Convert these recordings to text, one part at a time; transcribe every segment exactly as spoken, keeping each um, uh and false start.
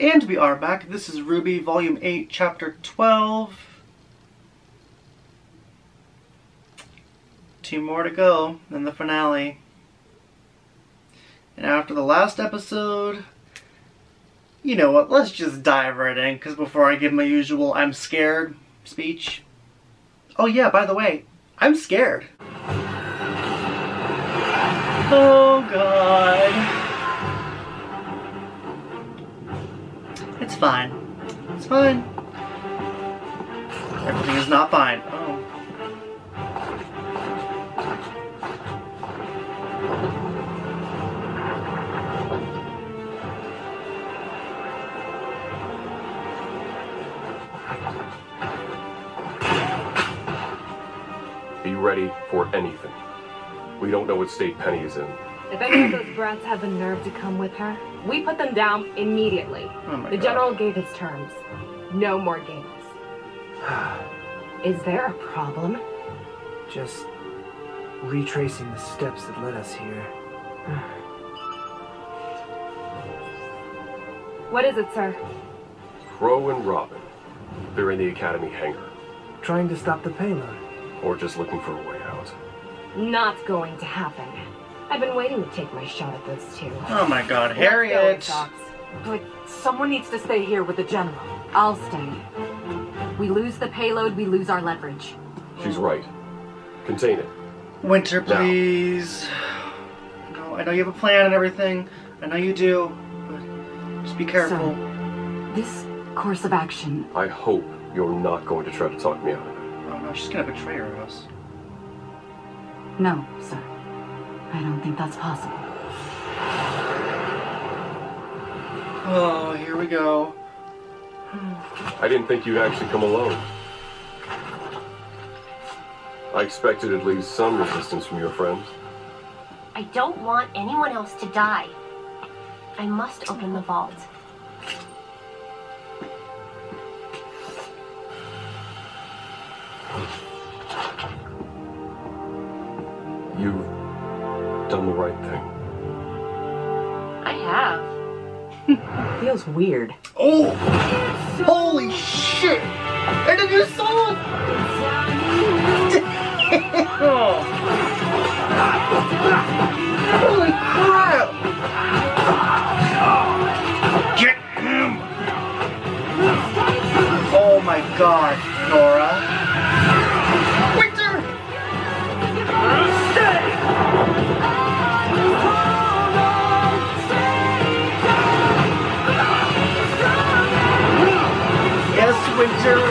And we are back. This is Ruby, Volume eight, Chapter twelve. Two more to go, then the finale. And after the last episode, you know what, let's just dive right in, because before I give my usual I'm scared speech. Oh yeah, by the way, I'm scared. Oh god. It's fine. It's fine. Everything is not fine. Oh. Be ready for anything. We don't know what state Penny is in. If any of those brats have the nerve to come with her, we put them down immediately. Oh my God. General gave his terms. No more games. Is there a problem? Just retracing the steps that led us here. What is it, sir? Qrow and Robin. They're in the Academy hangar. Trying to stop the payload. Or just looking for a way out. Not going to happen. I've been waiting to take my shot at those two. Oh my god, Harriet! But someone needs to stay here with the general. I'll stay. We lose the payload, we lose our leverage. She's right. Contain it. Winter, please. No, I know you have a plan and everything. I know you do. But just be careful. So, this course of action... I hope you're not going to try to talk me out of it. Oh no, she's going to betray her us. No, sir. I don't think that's possible. Oh, here we go. I didn't think you'd actually come alone. I expected at least some resistance from your friends. I don't want anyone else to die. I must open the vault. You... done the right thing. I have. It feels weird. Oh! So holy shit! And then you saw it! Holy crap! Get him! Oh my god, Nora. Winter,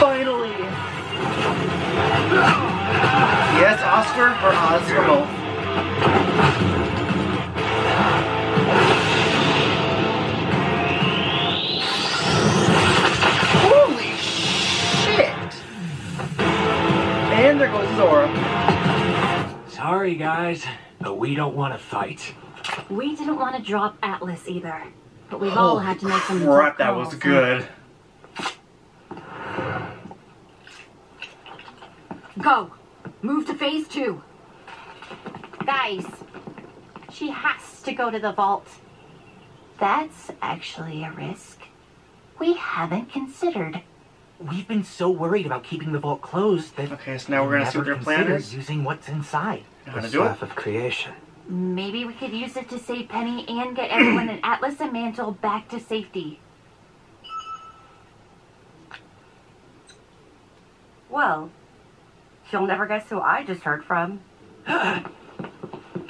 finally! Yes, Oscar for us, for both. Holy shit! And there goes Zora. Sorry guys, but we don't want to fight. We didn't want to drop Atlas either, but we've all had to make some tough calls. That was good. Go! Move to phase two! Guys, she has to go to the vault. That's actually a risk we haven't considered. We've been so worried about keeping the vault closed that... Okay, so now we're gonna see what their plan is? ...using what's inside. How to do it? Of creation. Maybe we could use it to save Penny and get everyone in Atlas and Mantle back to safety. Well... She'll never guess who I just heard from.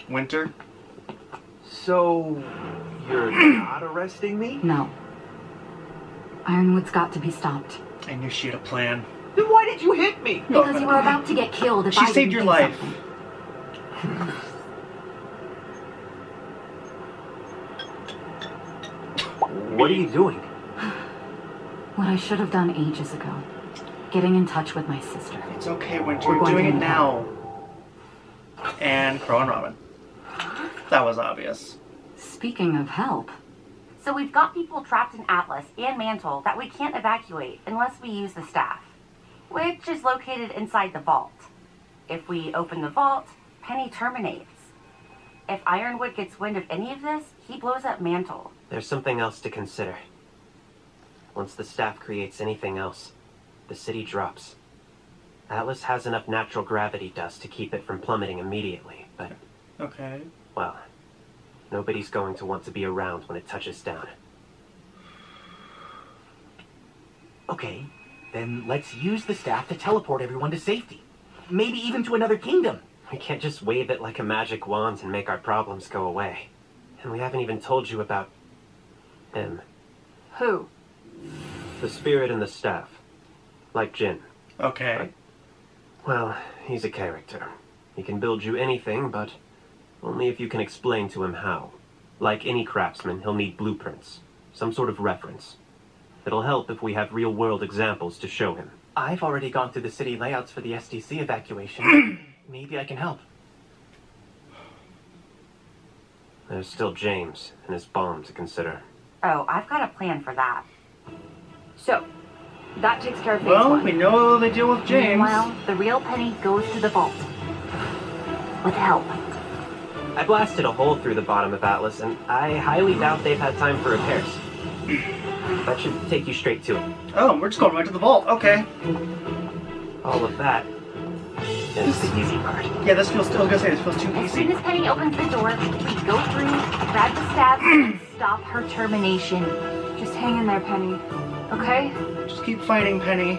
Winter? So, you're not arresting me? No. Ironwood's got to be stopped. I knew she had a plan. Then why did you hit me? Because oh, you were about to get killed if she I saved didn't your life. What are you doing? What I should have done ages ago. Getting in touch with my sister. It's okay, Winter. We're doing it now. And Qrow and Robin. That was obvious. Speaking of help. So we've got people trapped in Atlas and Mantle that we can't evacuate unless we use the staff, which is located inside the vault. If we open the vault, Penny terminates. If Ironwood gets wind of any of this, he blows up Mantle. There's something else to consider. Once the staff creates anything else, the city drops. Atlas has enough natural gravity dust to keep it from plummeting immediately, but... Okay. Well, nobody's going to want to be around when it touches down. Okay, then let's use the staff to teleport everyone to safety. Maybe even to another kingdom. We can't just wave it like a magic wand and make our problems go away. And we haven't even told you about... him. Who? The spirit and the staff. Like Jin. Okay. But, well, he's a character. He can build you anything, but only if you can explain to him how. Like any craftsman, he'll need blueprints. Some sort of reference. It'll help if we have real-world examples to show him. I've already gone through the city layouts for the S D C evacuation. Maybe I can help. There's still James and his bomb to consider. Oh, I've got a plan for that. So, that takes care of phase well, one. We know they deal with James. Meanwhile, the real Penny goes to the vault. With help. I blasted a hole through the bottom of Atlas, and I highly doubt they've had time for repairs. That should take you straight to it. Oh, we're just going right to the vault. Okay. All of that is the easy part. Yeah, this feels, I was gonna say, this feels too easy. As soon as Penny opens the door, we go through, grab the stab, and stop her termination. Just hang in there, Penny. Okay? Just keep fighting, Penny.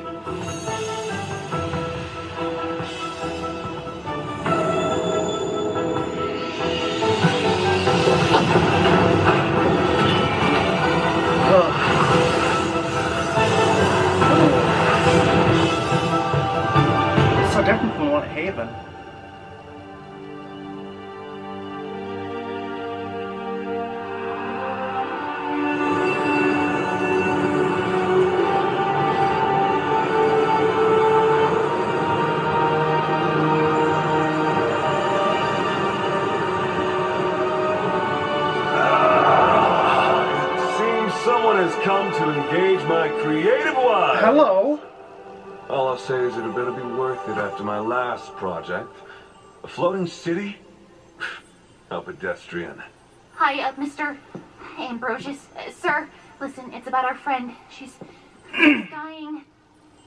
Different from what Haven. Seems someone has come to engage my creative life. Hello. All I'll say is it'd better be worth it after my last project. A floating city? How pedestrian. Hi, uh, Mister Ambrosius. Uh, sir, listen, it's about our friend. She's dying.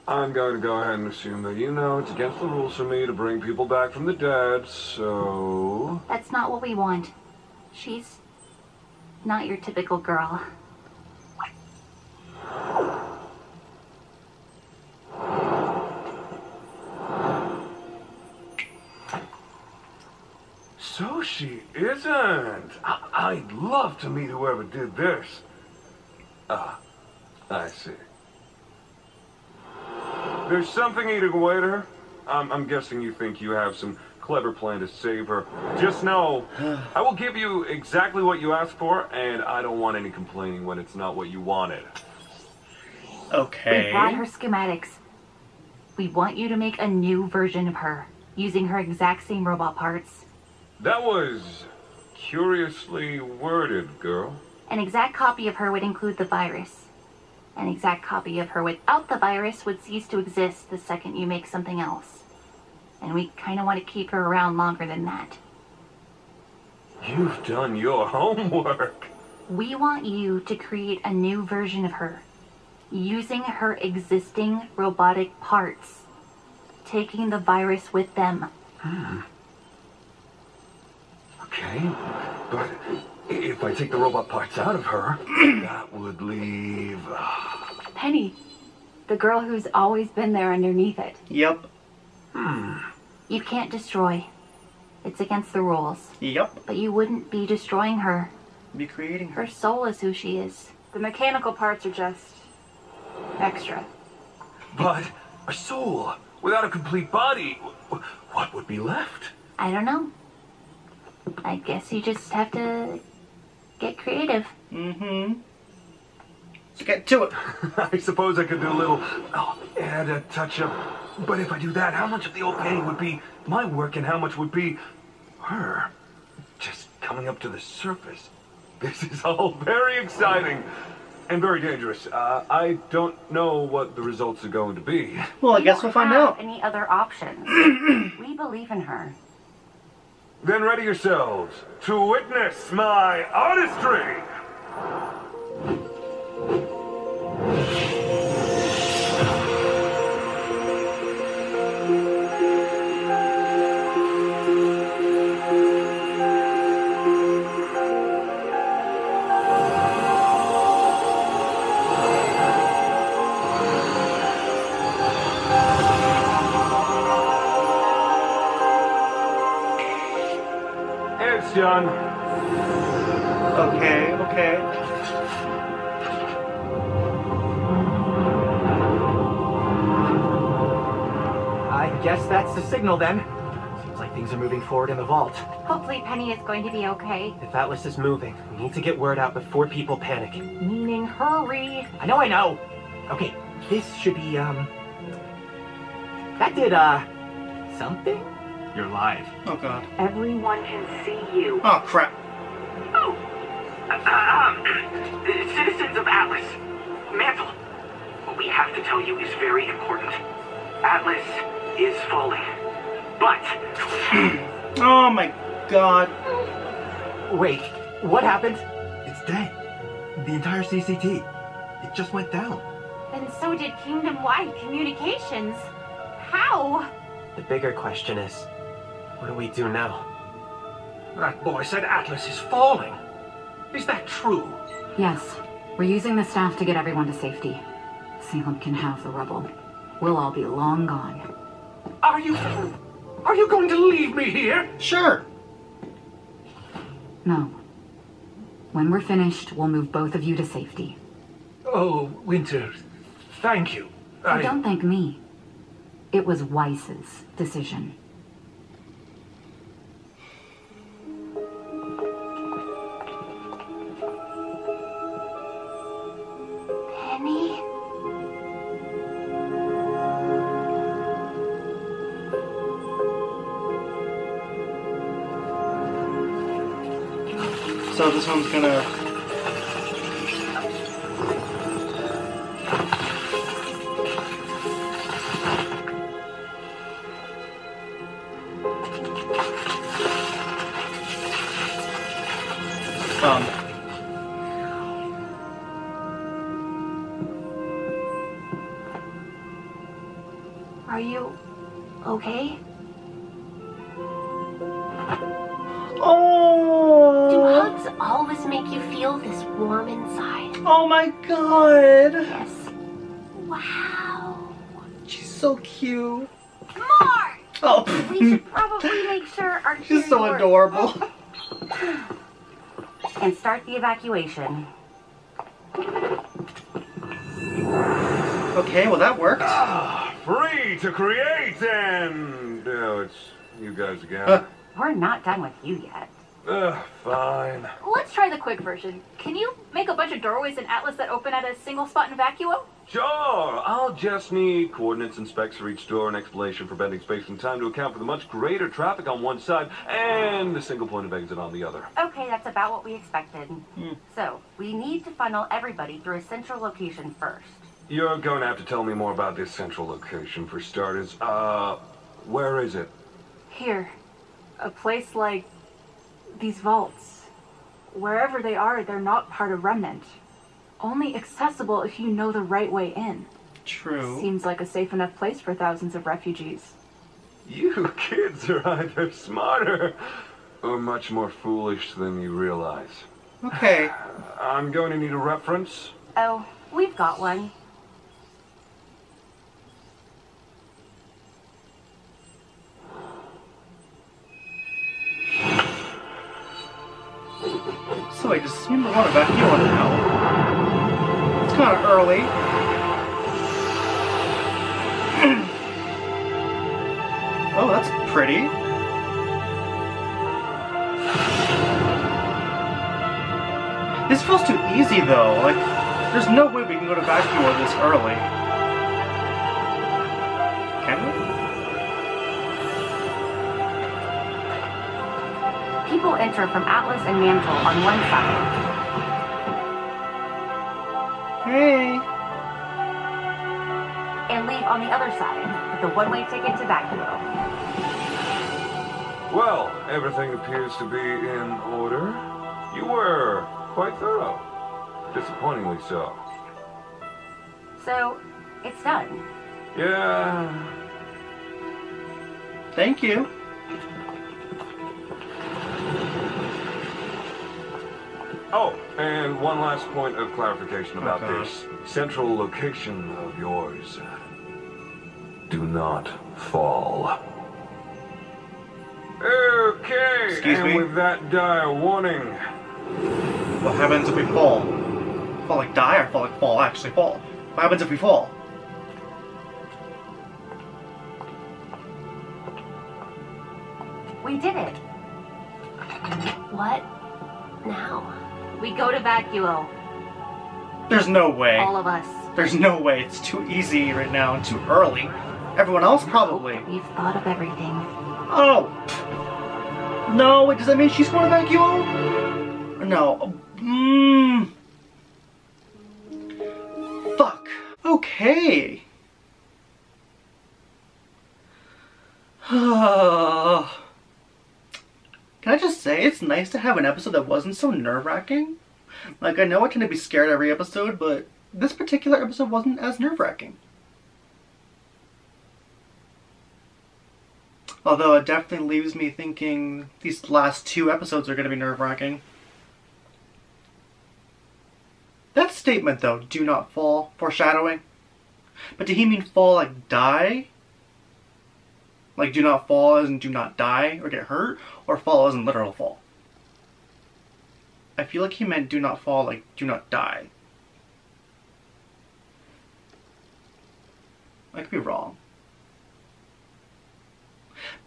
I'm going to go ahead and assume that you know it's against the rules for me to bring people back from the dead, so... That's not what we want. She's not your typical girl. So she isn't. I I'd love to meet whoever did this. Ah, I see. There's something eating away at her. I'm, I'm guessing you think you have some clever plan to save her. Just know, I will give you exactly what you asked for, and I don't want any complaining when it's not what you wanted. Okay. We brought her schematics. We want you to make a new version of her, using her exact same robot parts. That was curiously worded, girl. An exact copy of her would include the virus. An exact copy of her without the virus would cease to exist the second you make something else. And we kind of want to keep her around longer than that. You've done your homework. We want you to create a new version of her, using her existing robotic parts, taking the virus with them. Hmm. Okay, but if I take the robot parts out of her, that would leave... Penny, the girl who's always been there underneath it. Yep. Hmm. You can't destroy. It's against the rules. Yep. But you wouldn't be destroying her. Be creating her. Her soul is who she is. The mechanical parts are just... extra. But a soul without a complete body, what would be left? I don't know. I guess you just have to get creative. Mm-hmm. So get to it. I suppose I could do a little, oh, add a touch-up. But if I do that, how much of the old Penny would be my work and how much would be her just coming up to the surface? This is all very exciting and very dangerous. Uh, I don't know what the results are going to be. Well, I we guess we'll find out. Any other options? We believe in her. Then ready yourselves to witness my artistry! Thanks, John. Okay, okay. Guess that's the signal then. Seems like things are moving forward in the vault. Hopefully Penny is going to be okay. If Atlas is moving, we need to get word out before people panic. Meaning hurry. I know, I know. Okay, this should be, um... That did, uh... something? You're live. Oh, God. Everyone can see you. Oh, crap. Oh! Uh, um, citizens of Atlas. Mantle. What we have to tell you is very important. Atlas is falling, but... Oh my god. Wait, what happened? It's dead. The entire C C T. It just went down. And so did kingdom-wide communications. How? The bigger question is, what do we do now? That boy said Atlas is falling. Is that true? Yes. We're using the staff to get everyone to safety. Salem can have the rubble. We'll all be long gone. Are you... are you going to leave me here? Sure. No. When we're finished, we'll move both of you to safety. Oh, Winter. Thank you. I... Oh, don't thank me. It was Weiss's decision. Penny? So this one's gonna... Um. Are you... okay? Warm inside. Oh my god! Yes. Wow. She's so cute. More! Oh. We should probably make sure our She's so works. adorable. And start the evacuation. Okay, well that worked. Ah, free to create and... Oh, it's you guys again. Uh. We're not done with you yet. Ugh, fine. Let's try the quick version. Can you make a bunch of doorways in Atlas that open at a single spot in Vacuo? Sure! I'll just need coordinates and specs for each door, an explanation for bending space and time to account for the much greater traffic on one side, and the single point of exit on the other. Okay, that's about what we expected. Mm. So, we need to funnel everybody through a central location first. You're going to have to tell me more about this central location for starters. Uh, where is it? Here. A place like... these vaults. Wherever they are, they're not part of Remnant. Only accessible if you know the right way in. True. Seems like a safe enough place for thousands of refugees. You kids are either smarter or much more foolish than you realize. Okay. I'm going to need a reference. Oh, we've got one. So I just seem to want to vacuum now. It's kind of early. Oh, that's pretty. This feels too easy though. Like, there's no way we can go to vacuum this early. Can we? People enter from Atlas and Mantle on one side. Hey. And leave on the other side with the one-way ticket to Vacuo. Well, everything appears to be in order. You were quite thorough. Disappointingly so. So, it's done. Yeah. Thank you. Oh, and one last point of clarification about okay. this central location of yours. Do not fall. Okay, Excuse and me? With that dire warning. What happens if we fall? Fall like die or fall like fall, actually fall? What happens if we fall? We did it. What? Now? We go to Vacuo. There's no way. All of us. There's no way. It's too easy right now and too early. Everyone else probably. We've thought of everything. Oh. No, does that mean she's going to Vacuo? No. Mmm. Fuck. Okay. Can I just say, it's nice to have an episode that wasn't so nerve-wracking. Like, I know I tend to be scared every episode, but this particular episode wasn't as nerve-wracking. Although it definitely leaves me thinking these last two episodes are going to be nerve-wracking. That statement, though, do not fall, foreshadowing. But did he mean fall like die? Like, do not fall as in do not die or get hurt, or fall as in literal fall? I feel like he meant do not fall like do not die. I could be wrong.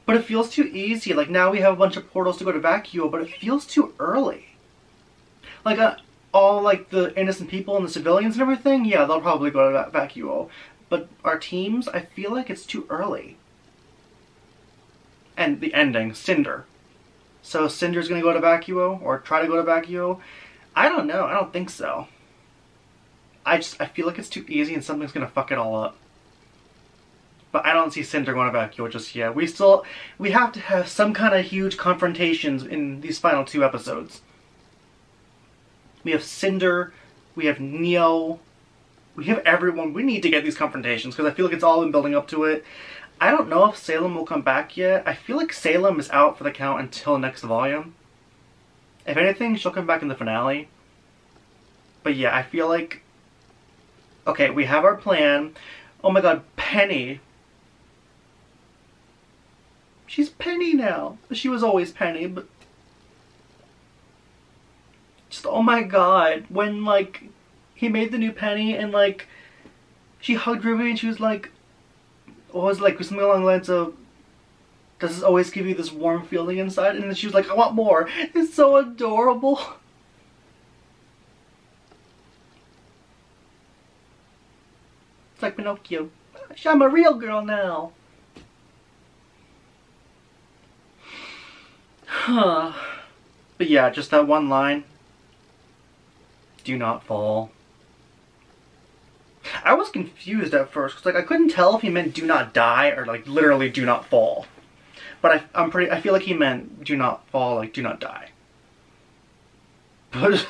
But it feels too easy. Like, now we have a bunch of portals to go to Vacuo, but it feels too early. Like, uh, all, like, the innocent people and the civilians and everything, yeah, they'll probably go to Vacuo. But our teams, I feel like it's too early. And the ending, Cinder. So Cinder's gonna go to Vacuo, or try to go to Vacuo? I don't know, I don't think so. I just, I feel like it's too easy and something's gonna fuck it all up. But I don't see Cinder going to Vacuo just yet. We still, we have to have some kind of huge confrontations in these final two episodes. We have Cinder, we have Neo, we have everyone. We need to get these confrontations, because I feel like it's all been building up to it. I don't know if Salem will come back yet. I feel like Salem is out for the count until next volume. If anything, she'll come back in the finale. But yeah, I feel like... Okay, we have our plan. Oh my god, Penny. She's Penny now. She was always Penny, but... Just, oh my god. When, like, he made the new Penny and, like, she hugged Ruby and she was like... What was it, like, something along the lines of, does this always give you this warm feeling inside? And then she was like, I want more. It's so adorable. It's like Pinocchio. I'm a real girl now. Huh. But yeah, just that one line. Do not fall. I was confused at first, cause like I couldn't tell if he meant do not die or like literally do not fall. But I, I'm pretty, I feel like he meant do not fall, like do not die. But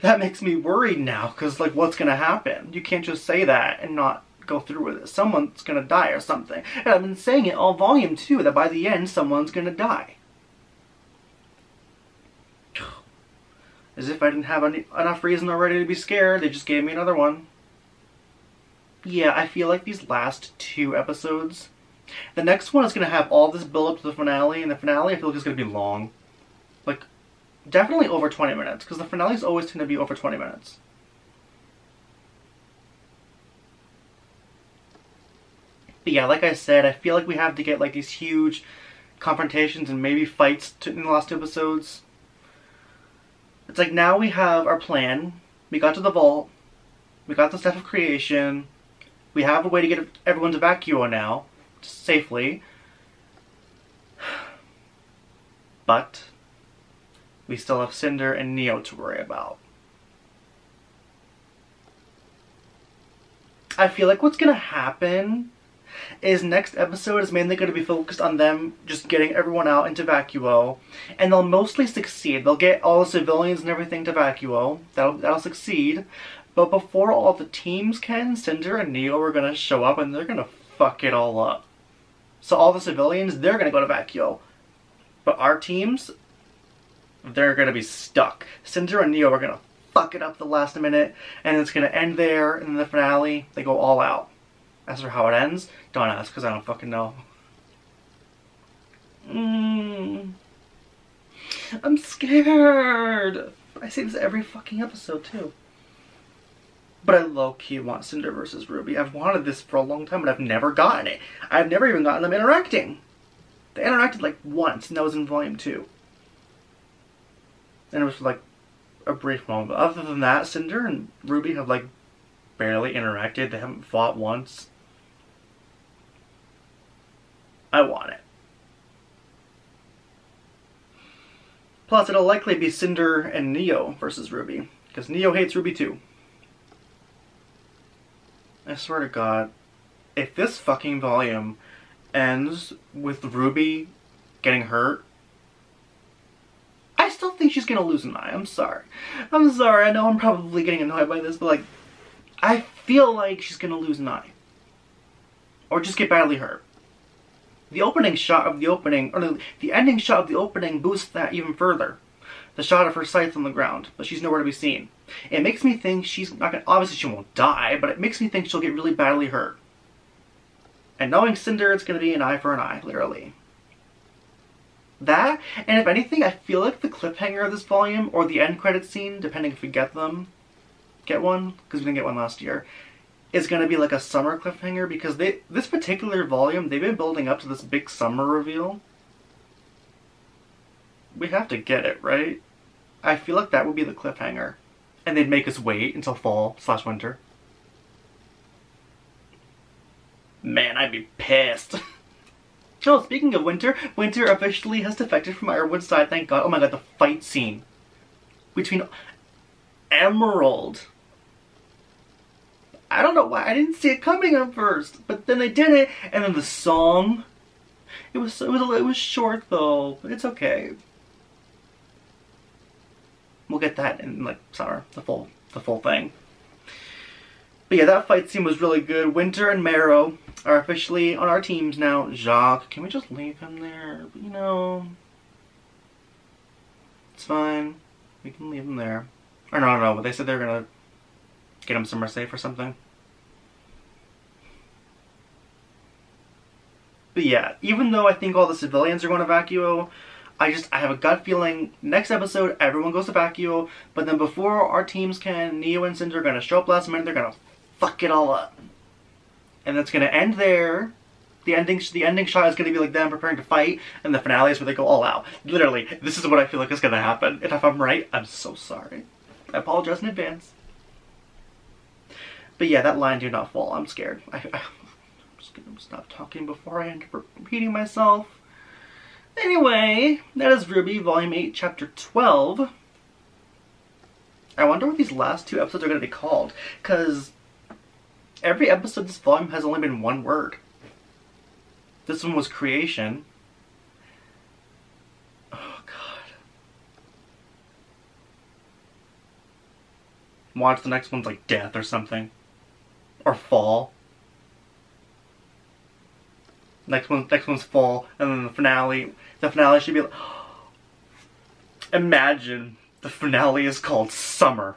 that makes me worried now, cause like what's gonna happen? You can't just say that and not go through with it. Someone's gonna die or something. And I've been saying it all volume two, that by the end someone's gonna die. As if I didn't have any, enough reason already to be scared, they just gave me another one. Yeah, I feel like these last two episodes, the next one is going to have all this build up to the finale, and the finale I feel like is going to be long. Like, definitely over twenty minutes, because the finales always tend to be over twenty minutes. But yeah, like I said, I feel like we have to get like these huge confrontations and maybe fights to, in the last two episodes. It's like now we have our plan, we got to the vault, we got the stuff of creation, we have a way to get everyone to Vacuo now, safely. But we still have Cinder and Neo to worry about. I feel like what's gonna happen is next episode is mainly gonna be focused on them just getting everyone out into Vacuo, and they'll mostly succeed. They'll get all the civilians and everything to Vacuo. That'll, that'll succeed. But before all the teams can, Cinder and Neo are gonna show up and they're gonna fuck it all up. So all the civilians, they're gonna go to Vacuo. But our teams, they're gonna be stuck. Cinder and Neo are gonna fuck it up the last minute, and it's gonna end there, and in the finale, they go all out. As for how it ends, don't ask, because I don't fucking know. Mmm. I'm scared. I say this every fucking episode too. But I low-key want Cinder versus Ruby. I've wanted this for a long time, but I've never gotten it. I've never even gotten them interacting. They interacted like once, and that was in Volume two. And it was like a brief moment. But other than that, Cinder and Ruby have like barely interacted. They haven't fought once. I want it. Plus, it'll likely be Cinder and Neo versus Ruby, because Neo hates Ruby too. I swear to God, if this fucking volume ends with Ruby getting hurt, I still think she's gonna lose an eye. I'm sorry. I'm sorry, I know I'm probably getting annoyed by this, but like, I feel like she's gonna lose an eye. Or just get badly hurt. The opening shot of the opening, or the, the ending shot of the opening boosts that even further. The shot of her sights on the ground, but she's nowhere to be seen. It makes me think she's not gonna, obviously she won't die, but it makes me think she'll get really badly hurt. And knowing Cinder, it's gonna be an eye for an eye, literally. That, and if anything, I feel like the cliffhanger of this volume, or the end credit scene, depending if we get them, get one, because we didn't get one last year, is gonna be like a summer cliffhanger, because they, this particular volume, they've been building up to this big summer reveal. We have to get it, right? I feel like that would be the cliffhanger. And they'd make us wait until fall slash winter. Man, I'd be pissed. Oh, speaking of Winter, Winter officially has defected from Ironwood's side, thank God. Oh my God, the fight scene between Emerald. I don't know why I didn't see it coming at first, but then I did it, and then the song. It was it was it was short though, but it's okay. We'll get that in like summer, the full the full thing. But yeah, that fight scene was really good. Winter and Marrow are officially on our teams now. Jacques, can we just leave him there? You know, it's fine. We can leave him there. Or no, no, no. But they said they're gonna get him somewhere safe or something. But yeah, even though I think all the civilians are going to Vacuo, I just, I have a gut feeling next episode everyone goes to Vacuo, but then before our teams can, Neo and Cinder are going to show up last minute, they're going to fuck it all up. And that's going to end there. The ending, the ending shot is going to be like them preparing to fight, and the finale is where they go all out. Literally, this is what I feel like is going to happen. And if I'm right, I'm so sorry. I apologize in advance. But yeah, that line, do not fall, I'm scared. I, I, gonna stop talking before I end up repeating myself. Anyway, that is Ruby, Volume eight, Chapter twelve. I wonder what these last two episodes are going to be called, because every episode of this volume has only been one word. This one was creation. Oh, God. Watch the next one's like death or something. Or fall. Next one, next one's fall, and then the finale. The finale should be like... Imagine the finale is called Summer.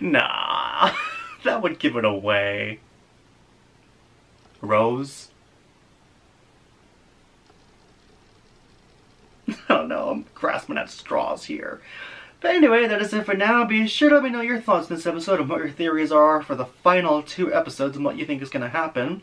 Nah, that would give it away. Rose? I don't know, I'm grasping at straws here. But anyway, that is it for now. Be sure to let me know your thoughts on this episode and what your theories are for the final two episodes and what you think is going to happen.